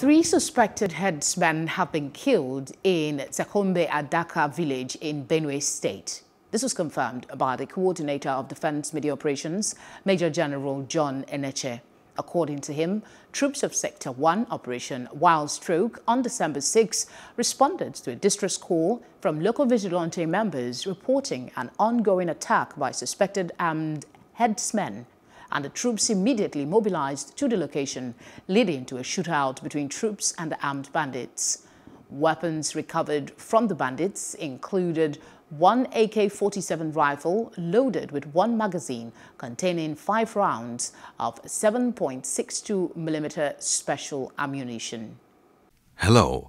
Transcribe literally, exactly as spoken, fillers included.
Three suspected headsmen have been killed in Tsehombe Adaka village in Benue State. This was confirmed by the coordinator of Defense Media Operations, Major General John Eneche. According to him, troops of Sector one Operation Wild Stroke on December sixth responded to a distress call from local vigilante members reporting an ongoing attack by suspected armed headsmen, and the troops immediately mobilized to the location, leading to a shootout between troops and the armed bandits. Weapons recovered from the bandits included one A K forty-seven rifle loaded with one magazine containing five rounds of seven point six two millimeter special ammunition. Hello,